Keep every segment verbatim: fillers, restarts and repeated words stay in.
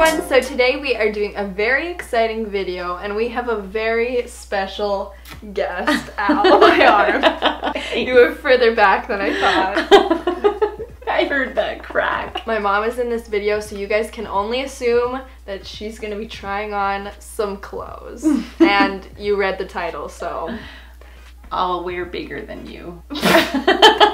everyone, so today we are doing a very exciting video and we have a very special guest. Ow, my arm. You were further back than I thought. I heard that crack. My mom is in this video, so you guys can only assume that she's gonna be trying on some clothes. And you read the title, so. I'll wear bigger than you.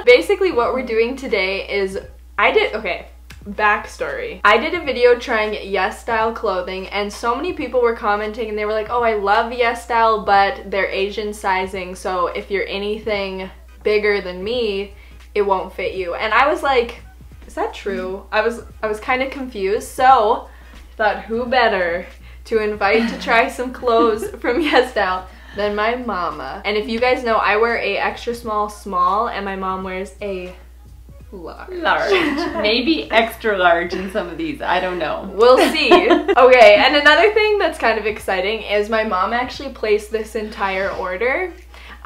Basically what we're doing today is, I did, okay. Backstory. I did a video trying YesStyle clothing and so many people were commenting and they were like, oh, I love YesStyle, but they're Asian sizing, so if you're anything bigger than me, it won't fit you. And I was like, is that true? I was I was kind of confused, so I thought who better to invite to try some clothes from YesStyle than my mama. And if you guys know, I wear a extra small small and my mom wears a large. Large. Maybe extra large in some of these. I don't know. We'll see. Okay, and another thing that's kind of exciting is my mom actually placed this entire order.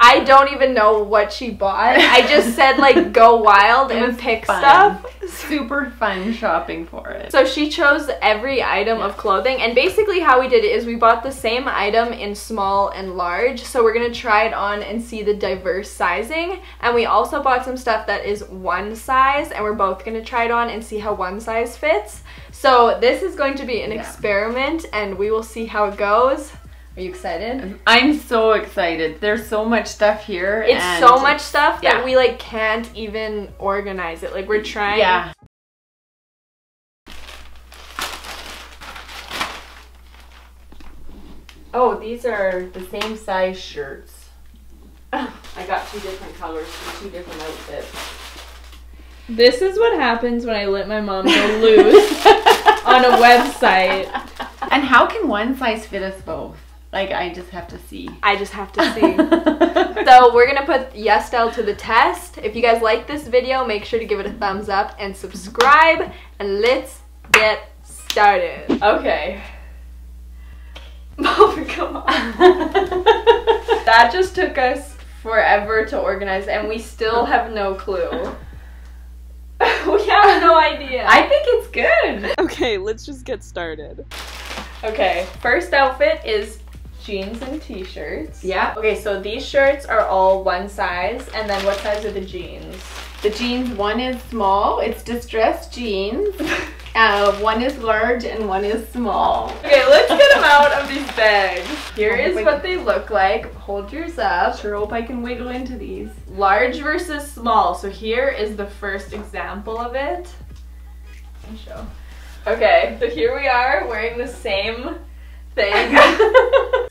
I don't even know what she bought. I just said, like, go wild and pick fun. Stuff. Super fun shopping for it. So she chose every item yeah. of clothing, and basically how we did it is we bought the same item in small and large, so we're gonna try it on and see the diverse sizing, and we also bought some stuff that is one size, and we're both gonna try it on and see how one size fits. So this is going to be an yeah. experiment, and we will see how it goes. Are you excited? I'm so excited. There's so much stuff here. It's and so much stuff yeah. that we like can't even organize it. Like we're trying. Yeah. Oh, these are the same size shirts. I got two different colors for two different outfits. This is what happens when I let my mom go loose on a website. And how can one size fit us both? Like, I just have to see. I just have to see. So we're going to put YesStyle to the test. If you guys like this video, make sure to give it a thumbs up and subscribe. And let's get started. Okay. Oh my god. That just took us forever to organize, and we still have no clue. We have no idea. I think it's good. Okay, let's just get started. Okay, first outfit is jeans and t-shirts. Yeah. Okay, so these shirts are all one size, and then what size are the jeans? The jeans, one is small, it's distressed jeans. Uh, one is large and one is small. Okay, let's get them out of these bags. Here is what they look like. Hold yours up. Sure hope I can wiggle into these. Large versus small. So here is the first example of it. Let me show. Okay, so here we are wearing the same thing.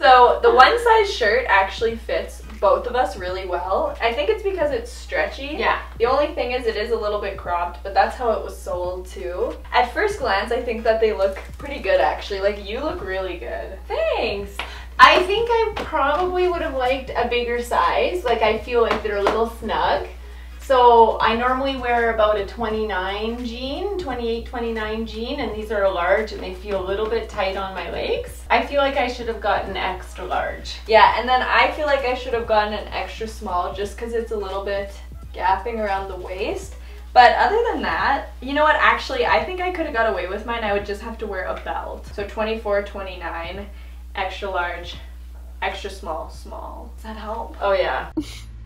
So the one size shirt actually fits both of us really well. I think it's because it's stretchy. Yeah. The only thing is it is a little bit cropped, but that's how it was sold too. At first glance, I think that they look pretty good actually. Like, you look really good. Thanks. I think I probably would have liked a bigger size. Like, I feel like they're a little snug. So I normally wear about a twenty-nine jean, twenty-eight, twenty-nine jean, and these are a large and they feel a little bit tight on my legs. I feel like I should have gotten extra large. Yeah, and then I feel like I should have gotten an extra small just because it's a little bit gapping around the waist. But other than that, you know what, actually, I think I could have got away with mine. I would just have to wear a belt. So twenty-four, twenty-nine, extra large, extra small, small. Does that help? Oh yeah.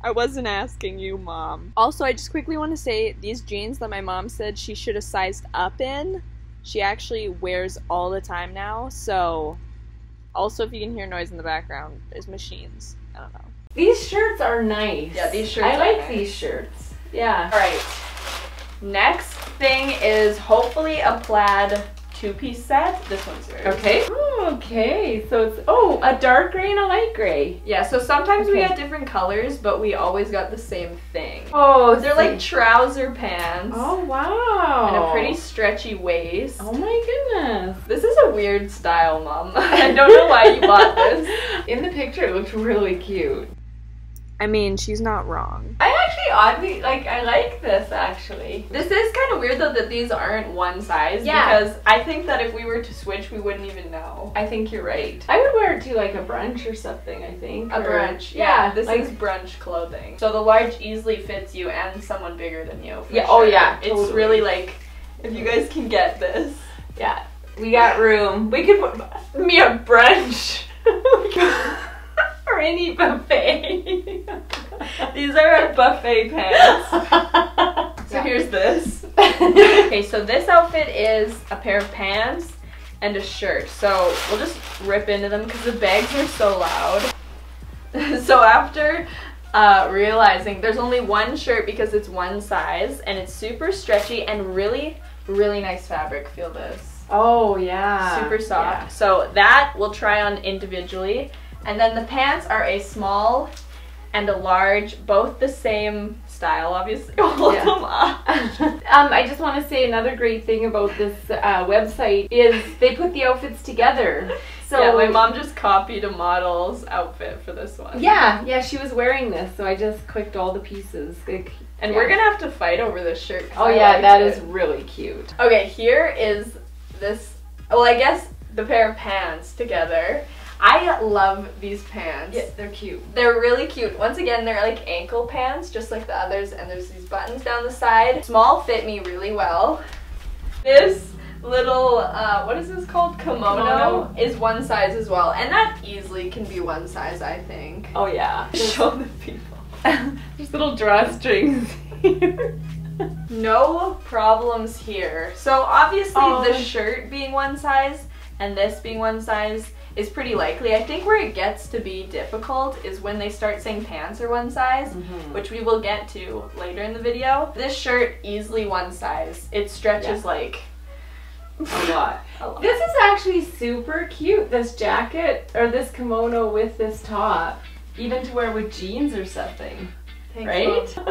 I wasn't asking you, Mom. Also, I just quickly want to say these jeans that my mom said she should have sized up in, she actually wears all the time now. So, also if you can hear noise in the background, there's machines. I don't know. These shirts are nice. Yeah, these shirts I are like nice. These shirts. Yeah. All right. Next thing is hopefully a plaid two-piece set. This one's yours. Okay. Oh, okay, so it's, oh, a dark gray and a light gray. Yeah, so sometimes okay. we got different colors, but we always got the same thing. Oh, they're like trouser pants. Oh, wow. And a pretty stretchy waist. Oh my goodness. This is a weird style, Mom. I don't know why you bought this. In the picture, it looks really cute. I mean, she's not wrong. I actually oddly, like, I like this, actually. This is kind of weird, though, that these aren't one size. Yeah. Because I think that if we were to switch, we wouldn't even know. I think you're right. I would wear it to, like, a brunch or something, I think. A or, brunch. Yeah, yeah this like, is brunch clothing. So the large easily fits you and someone bigger than you. Yeah. Sure. Oh, yeah. It's totally. Really, like, if you guys can get this. Yeah. We got room. We could put me a brunch. Or any buffet. These are our buffet pants. So yeah. Here's this. Okay, so this outfit is a pair of pants and a shirt. So we'll just rip into them because the bags are so loud. So after uh, realizing there's only one shirt because it's one size and it's super stretchy and really, really nice fabric. Feel this. Oh yeah. Super soft. Yeah. So that we'll try on individually. And then the pants are a small and a large, both the same style, obviously. Hold yeah. them up. um, I just want to say another great thing about this uh, website is they put the outfits together. So yeah, my mom just copied a model's outfit for this one. Yeah, yeah, she was wearing this, so I just clicked all the pieces. Like, and yeah. we're going to have to fight over this shirt. Oh I yeah, that it. is really cute. Okay, here is this, well I guess the pair of pants together. I love these pants. Yeah, they're cute. They're really cute. Once again, they're like ankle pants, just like the others, and there's these buttons down the side. Small fit me really well. This little, uh, what is this called? Kimono, Kimono is one size as well, and that easily can be one size, I think. Oh yeah. Show the people. There's little drawstrings here. No problems here. So obviously oh. the shirt being one size and this being one size is pretty likely. I think where it gets to be difficult is when they start saying pants are one size, mm-hmm. which we will get to later in the video. This shirt, easily one size. It stretches yeah. like a lot. a lot. This is actually super cute, this jacket, or this kimono with this top, even to wear with jeans or something. Thanks, right?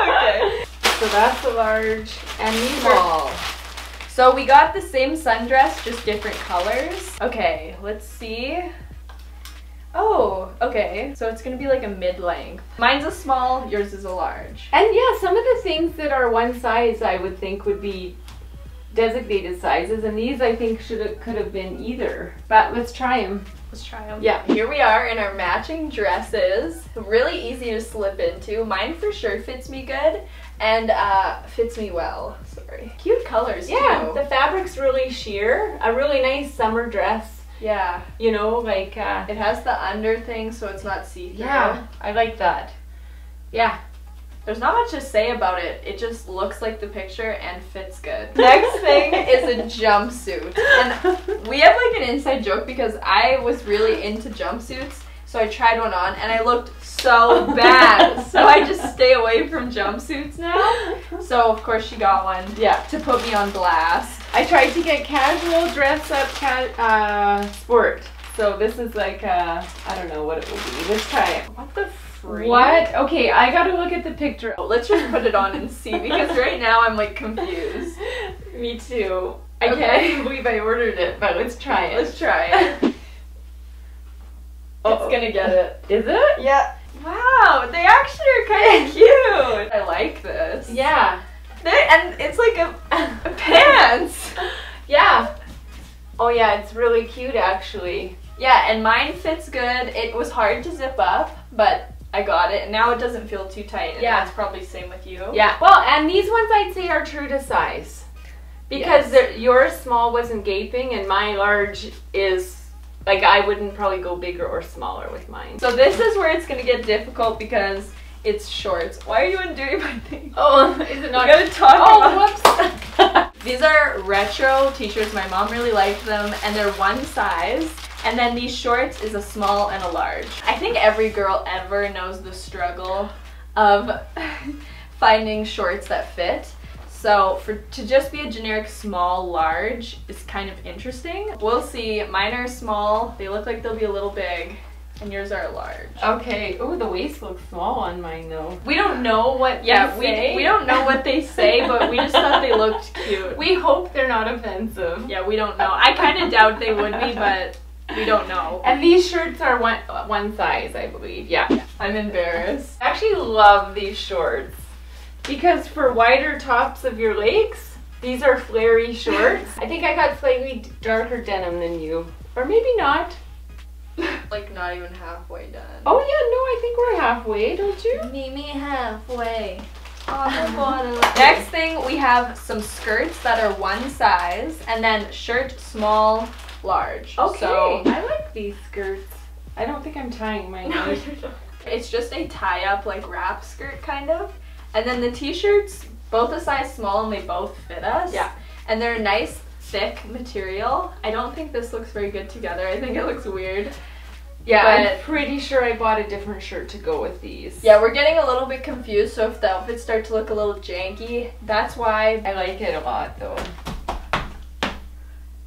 Okay. So that's a large and these are. So we got the same sundress, just different colors. Okay, let's see. Oh, okay. So it's gonna be like a mid-length. Mine's a small, yours is a large. And yeah, some of the things that are one size I would think would be designated sizes, and these I think should have, could have been either. But let's try them. Let's try them. Yeah, here we are in our matching dresses. Really easy to slip into. Mine for sure fits me good and uh, fits me well. Sorry. Cute colors too. Yeah, the fabric's really sheer. A really nice summer dress. Yeah. You know, like uh, it has the under thing, so it's not see-through. Yeah, I like that. Yeah. There's not much to say about it. It just looks like the picture and fits good. Next thing is a jumpsuit. And we have like an inside joke because I was really into jumpsuits. So I tried one on and I looked so bad. So I just stay away from jumpsuits now. So of course she got one. Yeah. To put me on blast. I tried to get casual dress up ca uh, sport. So this is like a, I don't know what it will be. Let's try it. What the f What? Okay, I gotta look at the picture. Oh, let's just put it on and see, because right now I'm like confused. Me too. I okay. can't believe I ordered it, but let's try it. Let's try it. Uh-oh. It's gonna get it. Is it? Yeah. Wow, they actually are kind of cute. I like this. Yeah. They're, and it's like a, a pants. Yeah. Oh yeah, it's really cute actually. Yeah, and mine fits good. It was hard to zip up, but I got it, and now it doesn't feel too tight, and yeah. that's probably the same with you. Yeah, well, and these ones I'd say are true to size, because yes. your small wasn't gaping, and my large is, like, I wouldn't probably go bigger or smaller with mine. So this is where it's going to get difficult, because it's shorts. Why are you undoing my thing? Oh, is it not? We gotta talk oh, about whoops! These are retro t-shirts, my mom really liked them, and they're one size. And then these shorts is a small and a large. I think every girl ever knows the struggle of finding shorts that fit. So for to just be a generic small large is kind of interesting. We'll see. Mine are small. They look like they'll be a little big. And yours are large. Okay. Oh, the waist looks small on mine though. We don't know what yeah, we say. We don't know what they say, but we just thought they looked cute. We hope they're not offensive. Yeah, we don't know. I kind of doubt they would be, but we don't know. And these shirts are one one size, I believe. Yeah. yeah. I'm embarrassed. I actually love these shorts because for wider tops of your legs, these are flary shorts. I think I got slightly darker denim than you. Or maybe not. Like not even halfway done. Oh yeah, no, I think we're halfway, don't you? Meet me halfway. Next thing, we have some skirts that are one size, and then shirt small, large. Okay. So, I like these skirts. I don't think I'm tying mine. No, you're not. It's just a tie-up, like, wrap skirt, kind of. And then the t-shirts, both a size small, and they both fit us. Yeah. And they're a nice, thick material. I don't think this looks very good together. I think it looks weird. Yeah, but I'm pretty sure I bought a different shirt to go with these. Yeah, we're getting a little bit confused, so if the outfits start to look a little janky, that's why I like it a lot, though.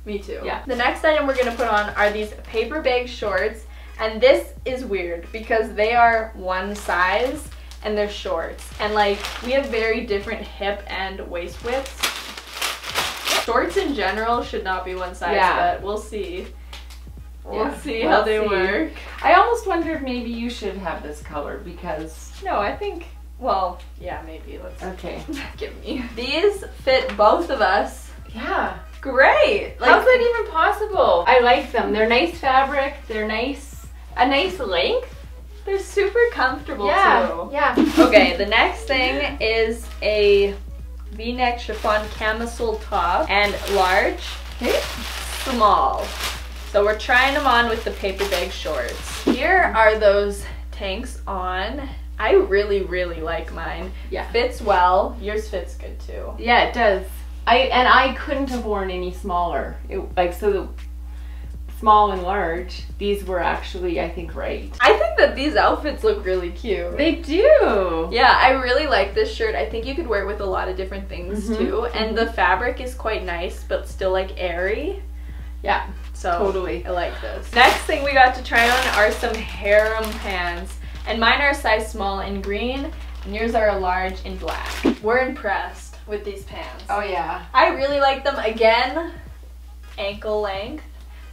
Me too. Yeah. The next item we're going to put on are these paper bag shorts, and this is weird because they are one size and they're shorts, and like we have very different hip and waist widths. Shorts in general should not be one size, yeah. But we'll see. We'll yeah, see we'll how they see. work. I almost wondered maybe you should have this color because... No, I think... Well, yeah, maybe. Let's... Okay. Give me. These fit both of us. Yeah. Great! Like, how's that even possible? I like them. They're nice fabric. They're nice... A nice length. They're super comfortable, yeah, too. Yeah, yeah. Okay, the next thing is a V-neck chiffon camisole top. And large. Okay. Small. So we're trying them on with the paper bag shorts. Here are those tanks on. I really, really like mine. Yeah. Fits well. Yours fits good too. Yeah, it does. I and I couldn't have worn any smaller. It, like so the small and large, these were actually, I think, right. I think that these outfits look really cute. They do. Yeah, I really like this shirt. I think you could wear it with a lot of different things, mm-hmm, too. And the fabric is quite nice, but still like airy. Yeah. So totally. I like this. Next thing we got to try on are some harem pants. And mine are size small in green, and yours are a large in black. We're impressed with these pants. Oh yeah. I really like them. Again, ankle length.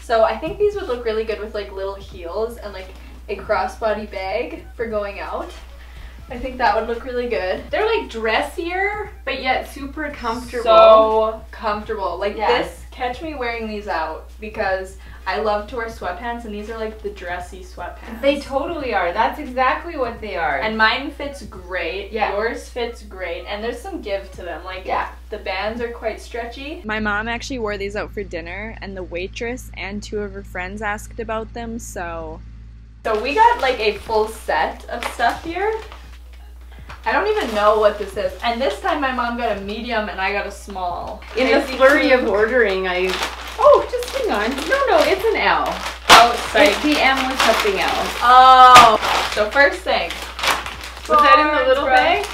So I think these would look really good with like little heels and like a crossbody bag for going out. I think that would look really good. They're like dressier, but yet super comfortable. So comfortable. Like yes. this. Catch me wearing these out because I love to wear sweatpants, and these are like the dressy sweatpants. They totally are. That's exactly what they are. And mine fits great. Yeah. Yours fits great. And there's some give to them. Like, yeah, the bands are quite stretchy. My mom actually wore these out for dinner, and the waitress and two of her friends asked about them, so... So we got like a full set of stuff here. I don't even know what this is. And this time my mom got a medium and I got a small. In the flurry of ordering, I... Oh, just hang on. No, no, it's an L. Oh, sorry. It's the M with something else. Oh. So first thing. Was that in the little bag?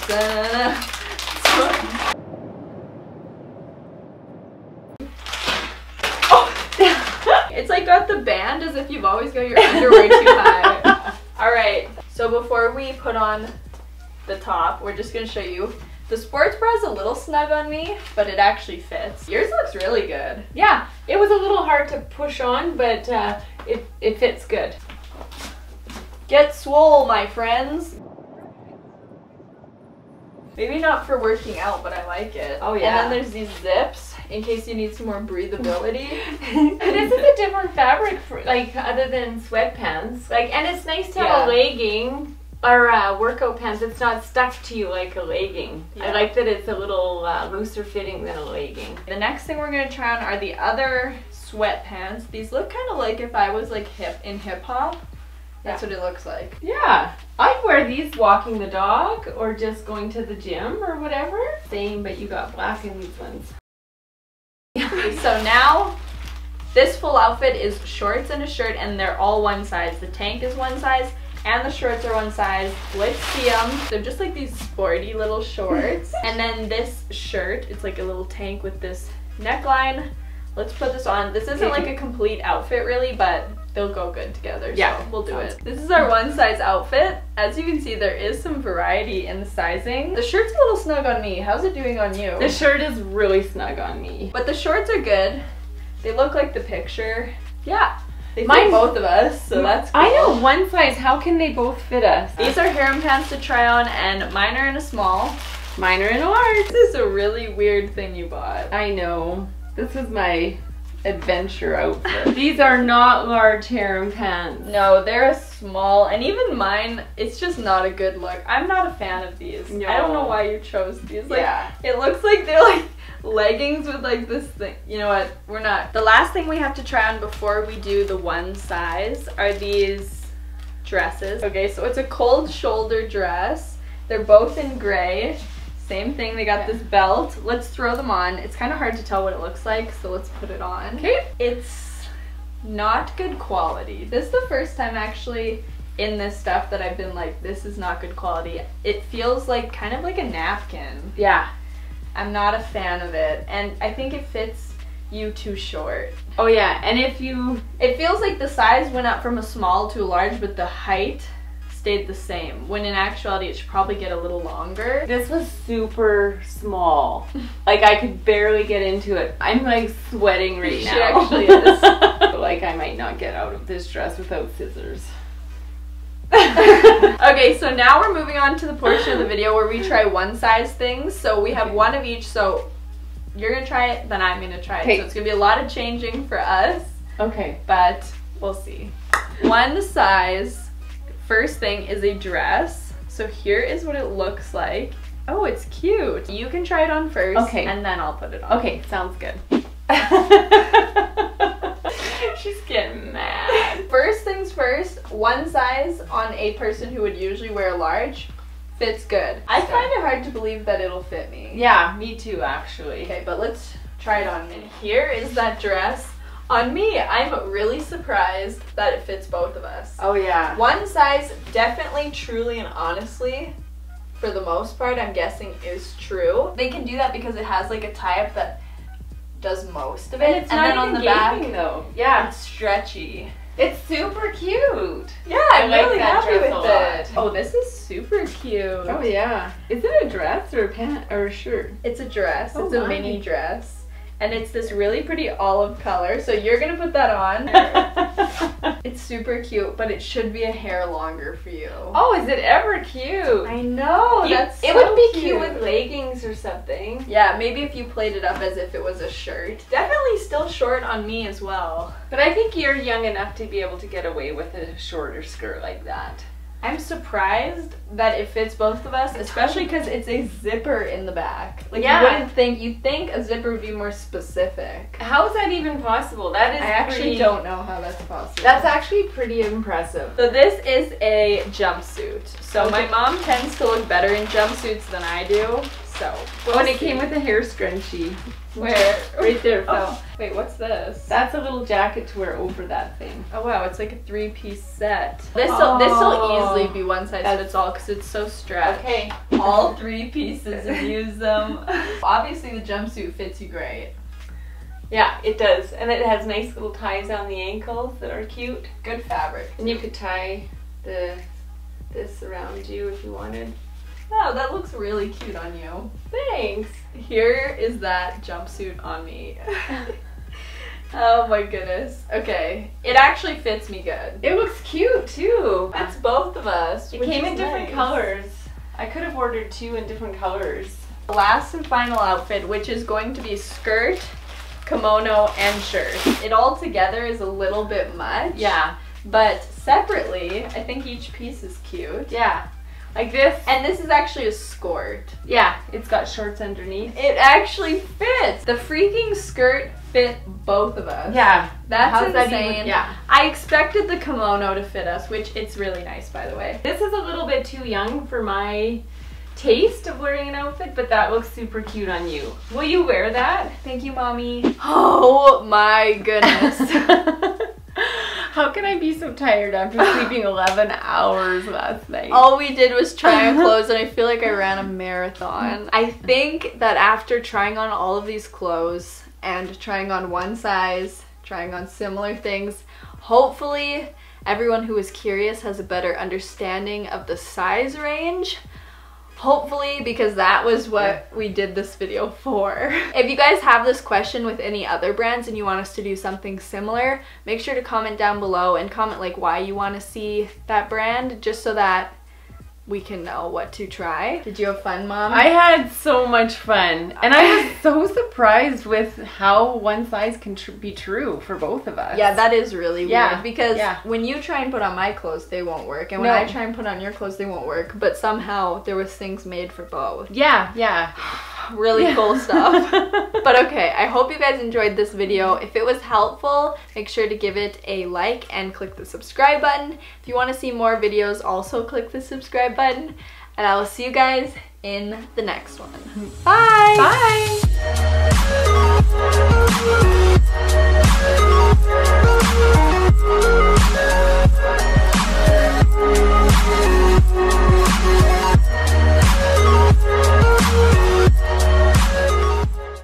Oh. It's like got the band as if you've always got your underwear too high. All right. So before we put on... the top, we're just gonna show you. The sports bra is a little snug on me, but it actually fits. Yours looks really good. Yeah, it was a little hard to push on, but uh, it, it fits good. Get swole, my friends. Maybe not for working out, but I like it. Oh yeah. And then there's these zips in case you need some more breathability. But this is a different fabric, for, like other than sweatpants. Like, and it's nice to have, yeah, a legging. Or uh, workout pants, it's not stuck to you like a legging. Yeah. I like that it's a little uh, looser fitting than a legging. The next thing we're going to try on are the other sweatpants. These look kind of like if I was like hip in hip-hop. That's yeah. what it looks like. Yeah, I'd wear these walking the dog or just going to the gym or whatever. Same, but you got black in these ones. So now... this full outfit is shorts and a shirt, and they're all one size. The tank is one size, and the shorts are one size. Let's see them. They're just like these sporty little shorts. And then this shirt, it's like a little tank with this neckline. Let's put this on. This isn't like a complete outfit really, but they'll go good together. Yeah, so we'll do it. This is our one size outfit. As you can see, there is some variety in the sizing. The shirt's a little snug on me. How's it doing on you? The shirt is really snug on me. But the shorts are good. They look like the picture. Yeah. They fit both of us, so that's cool. I know, one size. How can they both fit us? These are harem pants to try on, and mine are in a small. Mine are in a large. This is a really weird thing you bought. I know. This is my adventure outfit. These are not large harem pants. No, they're a small, and even mine, it's just not a good look. I'm not a fan of these. No. I don't know why you chose these. Like, yeah. It looks like they're like leggings with like this thing. You know what, we're not. The last thing we have to try on before we do the one size are these dresses. Okay, so it's a cold shoulder dress. They're both in gray. Same thing, they got this belt. Let's throw them on. It's kind of hard to tell what it looks like, so let's put it on. Okay. It's not good quality. This is the first time actually in this stuff that I've been like, this is not good quality. It feels like kind of like a napkin. Yeah. I'm not a fan of it, and I think it fits you too short. Oh yeah, and if you, it feels like the size went up from a small to a large, but the height stayed the same, when in actuality it should probably get a little longer. This was super small. Like, I could barely get into it. I'm like sweating right now. She actually is. Like, I might not get out of this dress without scissors. Okay, so now we're moving on to the portion of the video where we try one size things. So we have one of each, so you're gonna try it, then I'm gonna try it. Okay. So it's gonna be a lot of changing for us. Okay. But we'll see. One size. First thing is a dress. So here is what it looks like. Oh, it's cute. You can try it on first, okay, and then I'll put it on. Okay, sounds good. She's getting mad. First things first, one size on a person who would usually wear a large fits good. I find it hard to believe that it'll fit me. Yeah, me too, actually. Okay, but let's try it on. And here is that dress. On me, I'm really surprised that it fits both of us. Oh yeah. One size, definitely, truly, and honestly, for the most part, I'm guessing is true. They can do that because it has like a tie-up that does most of it. And, it's and not then on the back, though. Yeah. It's stretchy. It's super cute. Yeah, I'm I really like that happy with it. Oh, this is super cute. Oh yeah. Is it a dress or a pant or a shirt? It's a dress. Oh, it's my. a mini dress. And it's this really pretty olive color, so you're gonna put that on. It's super cute, but it should be a hair longer for you. Oh, is it ever cute? I know, you, that's so It would be cute. cute with leggings or something. Yeah, maybe if you played it up as if it was a shirt. Definitely still short on me as well. But I think you're young enough to be able to get away with a shorter skirt like that. I'm surprised that it fits both of us, especially because it's a zipper in the back. Like, yeah. You wouldn't think, you'd think a zipper would be more specific. How is that even possible? That is I actually pretty, don't know how that's possible. That's actually pretty impressive. So this is a jumpsuit. So okay. My mom tends to look better in jumpsuits than I do, so. We'll oh, and see. It came with a hair scrunchie. Where? Right there. Oh. Wait, what's this? That's a little jacket to wear over that thing. Oh wow, it's like a three-piece set. This'll, oh. this'll easily be one size fits all because it's so stretched. Okay. All three pieces and use them. Obviously the jumpsuit fits you great. Yeah, it does. And it has nice little ties on the ankles that are cute. Good fabric. And you could tie the this around you if you wanted. Wow, that looks really cute on you. Thanks. Here is that jumpsuit on me. Oh my goodness. Okay. It actually fits me good. It looks cute too. It's both of us. It came in different colors. I could have ordered two in different colors. Last and final outfit, which is going to be skirt, kimono, and shirt. It all together is a little bit much. Yeah. But separately, I think each piece is cute. Yeah. Like this. And this is actually a skirt. Yeah, it's got shorts underneath. It actually fits. The freaking skirt fit both of us. Yeah. That's How's insane. That even, yeah. I expected the kimono to fit us, which it's really nice, by the way. This is a little bit too young for my taste of wearing an outfit, but that looks super cute on you. Will you wear that? Thank you, Mommy. Oh my goodness. How can I be so tired after sleeping eleven hours last night? All we did was try on clothes and I feel like I ran a marathon. I think that after trying on all of these clothes and trying on one size, trying on similar things, hopefully everyone who is curious has a better understanding of the size range. Hopefully, because that was what we did this video for. If you guys have this question with any other brands and you want us to do something similar, make sure to comment down below and comment like why you want to see that brand, just so that we can know what to try. Did you have fun, Mom? I had so much fun. And I was so surprised with how one size can tr be true for both of us. Yeah, that is really yeah. weird. Because yeah. when you try and put on my clothes, they won't work. And when no. I try and put on your clothes, they won't work. But somehow there was things made for both. Yeah, yeah. Really yeah. cool stuff. But okay, I hope you guys enjoyed this video. If it was helpful, make sure to give it a like and click the subscribe button. If you want to see more videos, also click the subscribe button. And I will see you guys in the next one. Bye! Bye!